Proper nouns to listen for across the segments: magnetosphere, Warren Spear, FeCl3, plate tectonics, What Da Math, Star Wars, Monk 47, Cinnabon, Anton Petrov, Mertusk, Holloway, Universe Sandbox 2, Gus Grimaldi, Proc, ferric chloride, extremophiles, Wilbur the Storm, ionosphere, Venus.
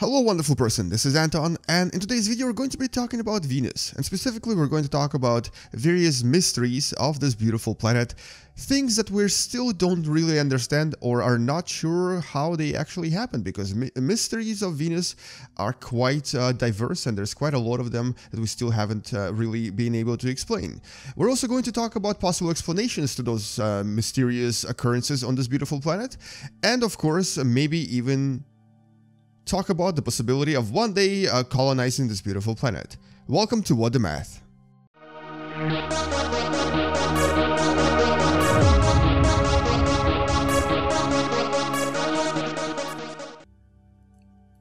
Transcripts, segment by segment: Hello wonderful person, this is Anton, and in today's video we're going to be talking about Venus, and specifically we're going to talk about various mysteries of this beautiful planet, things that we still don't really understand or are not sure how they actually happen, because mysteries of Venus are quite diverse and there's quite a lot of them that we still haven't really been able to explain. We're also going to talk about possible explanations to those mysterious occurrences on this beautiful planet, and of course maybe even talk about the possibility of one day colonizing this beautiful planet. Welcome to What Da Math.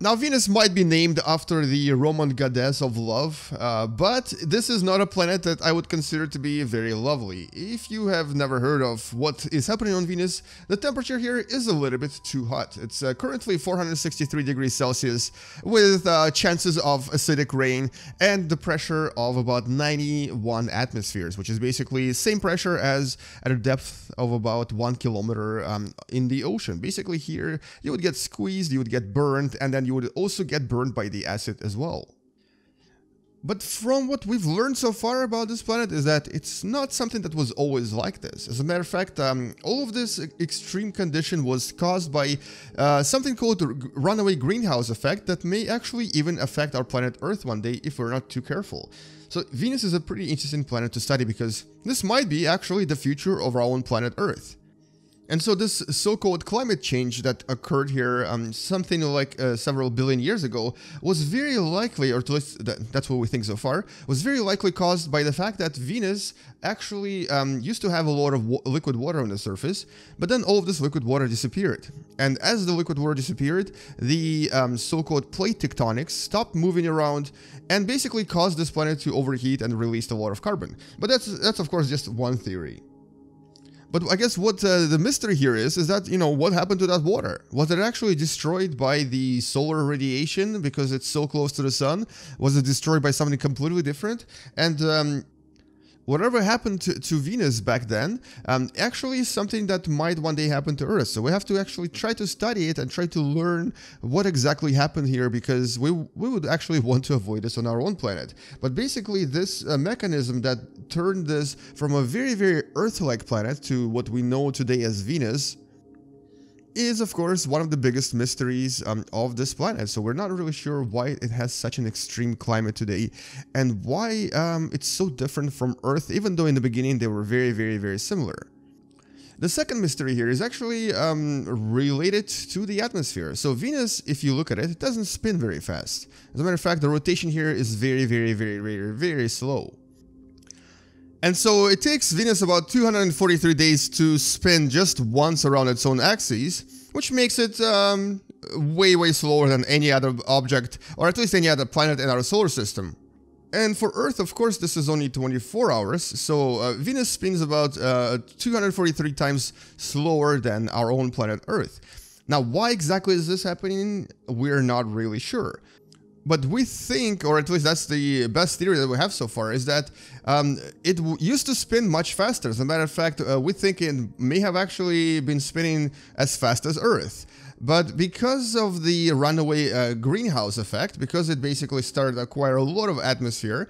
Now, Venus might be named after the Roman goddess of love, but this is not a planet that I would consider to be very lovely. If you have never heard of what is happening on Venus, the temperature here is a little bit too hot. It's currently 463 degrees Celsius with chances of acidic rain and the pressure of about 91 atmospheres, which is basically the same pressure as at a depth of about 1 kilometer in the ocean. Basically here, you would get squeezed, you would get burned, and then you would also get burned by the acid as well. But from what we've learned so far about this planet is that it's not something that was always like this. As a matter of fact, all of this extreme condition was caused by something called the runaway greenhouse effect that may actually even affect our planet Earth one day if we're not too careful. So Venus is a pretty interesting planet to study because this might be actually the future of our own planet Earth. And so this so-called climate change that occurred here something like several billion years ago was very likely, or at least that's what we think so far, was very likely caused by the fact that Venus actually used to have a lot of liquid water on the surface, but then all of this liquid water disappeared. And as the liquid water disappeared, the so-called plate tectonics stopped moving around and basically caused this planet to overheat and released a lot of carbon. But that's of course just one theory. But I guess what the mystery here is that, you know, what happened to that water? Was it actually destroyed by the solar radiation because it's so close to the sun? Was it destroyed by something completely different? And whatever happened to Venus back then, actually is something that might one day happen to Earth. So we have to actually try to study it and try to learn what exactly happened here, because we would actually want to avoid this on our own planet. But basically this mechanism that turned this from a very, very Earth-like planet to what we know today as Venus is, of course, one of the biggest mysteries of this planet. So we're not really sure why it has such an extreme climate today and why it's so different from Earth, even though in the beginning they were very, very, very similar. The second mystery here is actually related to the atmosphere. So Venus, if you look at it, it doesn't spin very fast. As a matter of fact, the rotation here is very, very, very, very, very slow. And so it takes Venus about 243 days to spin just once around its own axis, which makes it way, way slower than any other object, or at least any other planet in our solar system. And for Earth, of course, this is only 24 hours, so Venus spins about 243 times slower than our own planet Earth. Now, why exactly is this happening? We're not really sure. But we think, or at least that's the best theory that we have so far, is that it used to spin much faster. As a matter of fact, we think it may have actually been spinning as fast as Earth. But because of the runaway greenhouse effect, because it basically started to acquire a lot of atmosphere,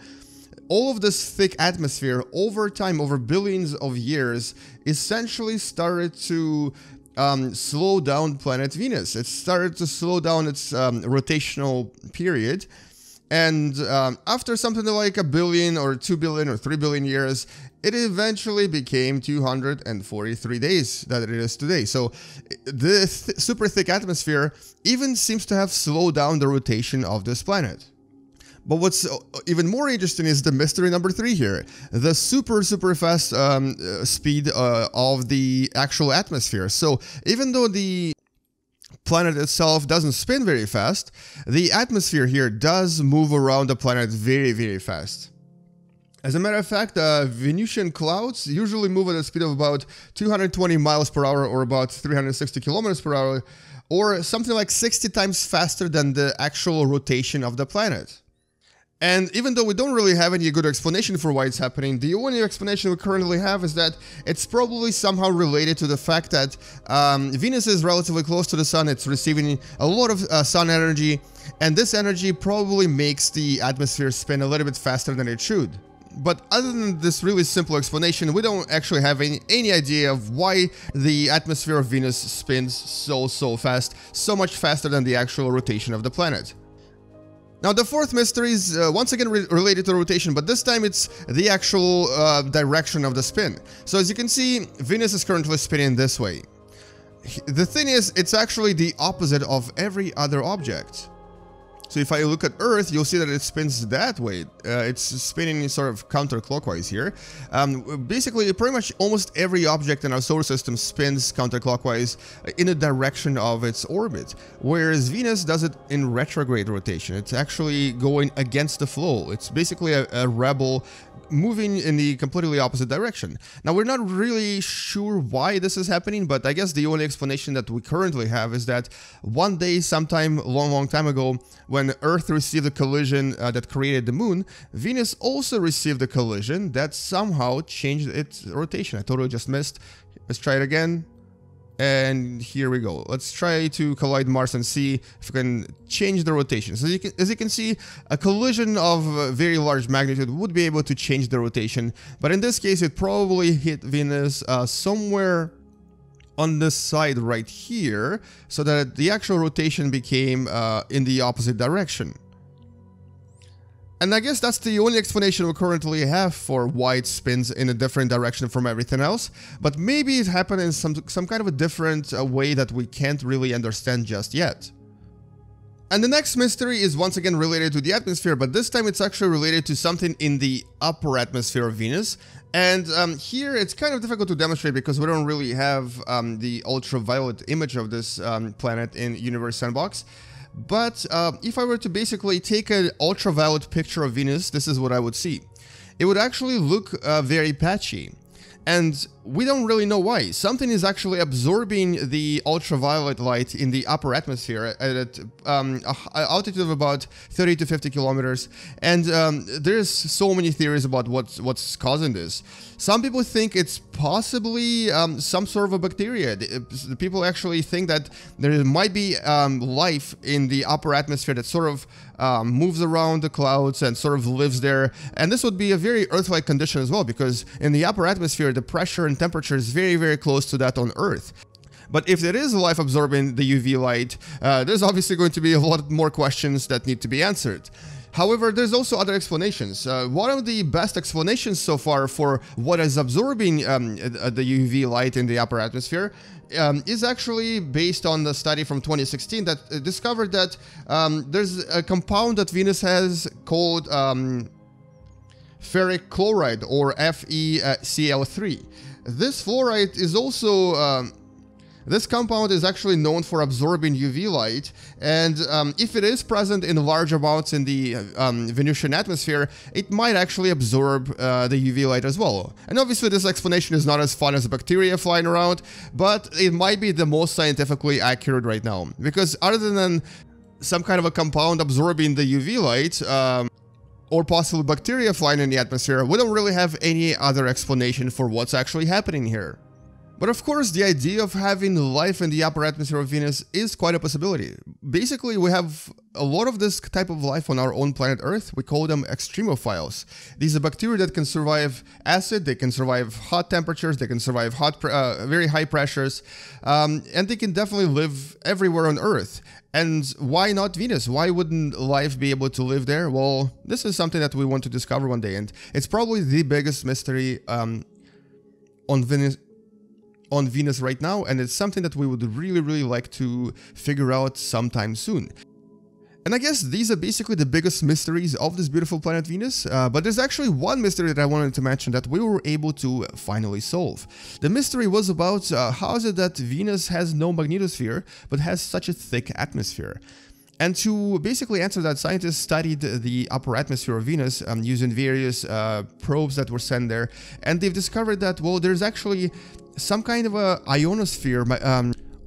all of this thick atmosphere over time, over billions of years, essentially started to slow down planet Venus. It started to slow down its rotational period, and after something like a billion or 2 billion or 3 billion years, it eventually became 243 days that it is today. So this super thick atmosphere even seems to have slowed down the rotation of this planet. But what's even more interesting is the mystery number 3 here. The super, super fast speed of the actual atmosphere. So even though the planet itself doesn't spin very fast, the atmosphere here does move around the planet very, very fast. As a matter of fact, Venusian clouds usually move at a speed of about 220 miles per hour, or about 360 kilometers per hour, or something like 60 times faster than the actual rotation of the planet. And even though we don't really have any good explanation for why it's happening, the only explanation we currently have is that it's probably somehow related to the fact that Venus is relatively close to the sun, it's receiving a lot of sun energy, And this energy probably makes the atmosphere spin a little bit faster than it should. But other than this really simple explanation, we don't actually have any idea of why the atmosphere of Venus spins so fast, so much faster than the actual rotation of the planet. Now the fourth mystery is once again related to rotation, but this time it's the actual direction of the spin. So as you can see, Venus is currently spinning this way. The thing is, it's actually the opposite of every other object. So if I look at Earth, you'll see that it spins that way. It's spinning sort of counterclockwise here. Basically, pretty much almost every object in our solar system spins counterclockwise in the direction of its orbit, whereas Venus does it in retrograde rotation. It's actually going against the flow. It's basically a rebel moving in the completely opposite direction. Now, we're not really sure why this is happening, but I guess the only explanation that we currently have is that one day, sometime long time ago, when Earth received a collision that created the moon, Venus also received a collision that somehow changed its rotation. I totally just missed. Let's try it again. And here we go. Let's try to collide Mars and see if we can change the rotation. So as you can see, a collision of a very large magnitude would be able to change the rotation. But in this case, it probably hit Venus somewhere on this side right here, so that the actual rotation became in the opposite direction. And I guess that's the only explanation we currently have for why it spins in a different direction from everything else, but maybe it happened in some kind of a different way that we can't really understand just yet. And the next mystery is once again related to the atmosphere, but this time it's actually related to something in the upper atmosphere of Venus. And here it's kind of difficult to demonstrate because we don't really have the ultraviolet image of this planet in Universe Sandbox. But if I were to basically take an ultraviolet picture of Venus, this is what I would see. It would actually look very patchy. And we don't really know why. Something is actually absorbing the ultraviolet light in the upper atmosphere at an altitude of about 30 to 50 kilometers. And there's so many theories about what's causing this. Some people think it's possibly some sort of a bacteria. The people actually think that there might be life in the upper atmosphere that sort of moves around the clouds and sort of lives there. And this would be a very Earth-like condition as well, because in the upper atmosphere, the pressure and temperature is very close to that on Earth. But if there is life absorbing the UV light, there's obviously going to be a lot more questions that need to be answered. However, there's also other explanations. One of the best explanations so far for what is absorbing the UV light in the upper atmosphere is actually based on the study from 2016 that discovered that there's a compound that Venus has called ferric chloride, or FeCl3. This fluoride is also this compound is actually known for absorbing UV light, and if it is present in large amounts in the Venusian atmosphere, it might actually absorb the UV light as well. And obviously this explanation is not as fun as bacteria flying around, but it might be the most scientifically accurate right now, because other than some kind of a compound absorbing the UV light, or possible bacteria flying in the atmosphere, we don't really have any other explanation for what's actually happening here. But of course, the idea of having life in the upper atmosphere of Venus is quite a possibility. Basically, we have a lot of this type of life on our own planet Earth. We call them extremophiles. These are bacteria that can survive acid, they can survive hot temperatures, they can survive very high pressures, and they can definitely live everywhere on Earth. And why not Venus? Why wouldn't life be able to live there? Well, this is something that we want to discover one day, and it's probably the biggest mystery on Venus right now, and it's something that we would really like to figure out sometime soon. And I guess these are basically the biggest mysteries of this beautiful planet Venus, but there's actually one mystery that I wanted to mention that we were able to finally solve. The mystery was about how is it that Venus has no magnetosphere, but has such a thick atmosphere? And to basically answer that, scientists studied the upper atmosphere of Venus using various probes that were sent there, and they've discovered that, well, there's actually some kind of a ionosphere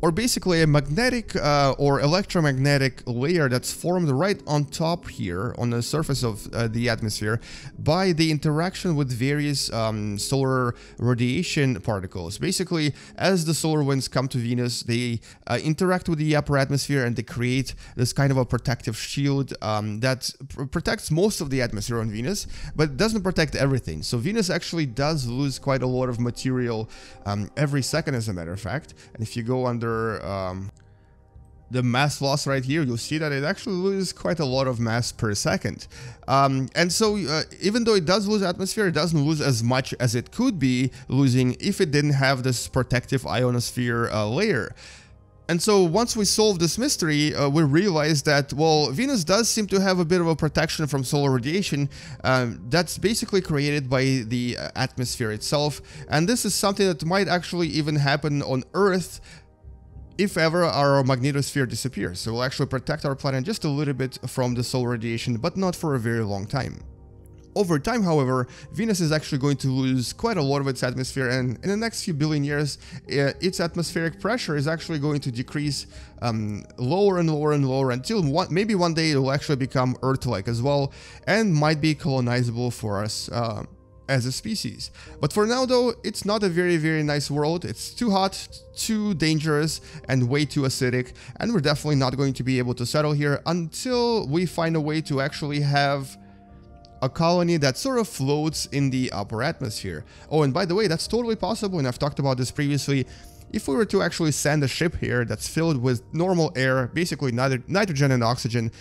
or basically a magnetic or electromagnetic layer that's formed right on top here, on the surface of the atmosphere, by the interaction with various solar radiation particles. Basically, as the solar winds come to Venus, they interact with the upper atmosphere and they create this kind of a protective shield that protects most of the atmosphere on Venus, but doesn't protect everything. So Venus actually does lose quite a lot of material every second, as a matter of fact. And if you go under the mass loss right here, you'll see that it actually loses quite a lot of mass per second. And so even though it does lose atmosphere, it doesn't lose as much as it could be losing if it didn't have this protective ionosphere layer. And so once we solve this mystery, we realize that, well, Venus does seem to have a bit of a protection from solar radiation that's basically created by the atmosphere itself. And this is something that might actually even happen on Earth if ever our magnetosphere disappears. So we'll actually protect our planet just a little bit from the solar radiation, but not for a very long time. Over time, however, Venus is actually going to lose quite a lot of its atmosphere, and in the next few billion years, its atmospheric pressure is actually going to decrease lower and lower and lower until maybe one day it will actually become Earth-like as well, and might be colonizable for us as a species. But for now, though, it's not a very, very nice world. It's too hot, too dangerous, and way too acidic, and we're definitely not going to be able to settle here until we find a way to actually have a colony that sort of floats in the upper atmosphere. Oh, and by the way, that's totally possible, and I've talked about this previously. If we were to actually send a ship here that's filled with normal air, basically nitrogen and oxygen,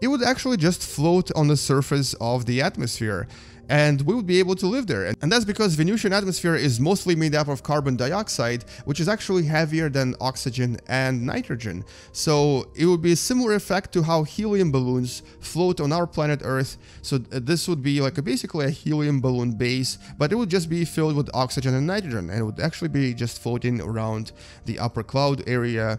it would actually just float on the surface of the atmosphere, and we would be able to live there. And that's because Venusian atmosphere is mostly made up of carbon dioxide, which is actually heavier than oxygen and nitrogen. So it would be a similar effect to how helium balloons float on our planet Earth. So this would be like basically a helium balloon base, but it would just be filled with oxygen and nitrogen, and it would actually be just floating around the upper cloud area,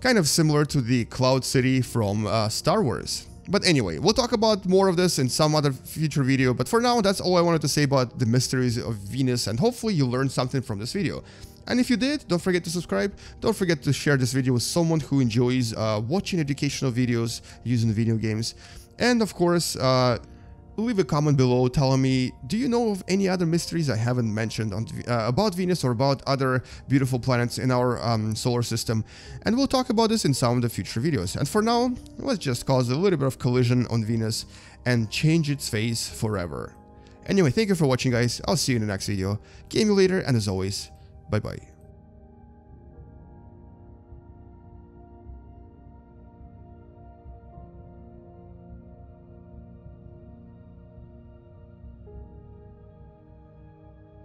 kind of similar to the Cloud City from Star Wars. But anyway, we'll talk about more of this in some other future video, but for now, that's all I wanted to say about the mysteries of Venus, and hopefully you learned something from this video. And if you did, don't forget to subscribe, don't forget to share this video with someone who enjoys watching educational videos using video games, and of course, leave a comment below telling me, do you know of any other mysteries I haven't mentioned on, about Venus or about other beautiful planets in our solar system? And we'll talk about this in some of the future videos. And for now, let's just cause a little bit of collision on Venus and change its face forever. Anyway, thank you for watching, guys. I'll see you in the next video. Game you later, and as always, bye-bye.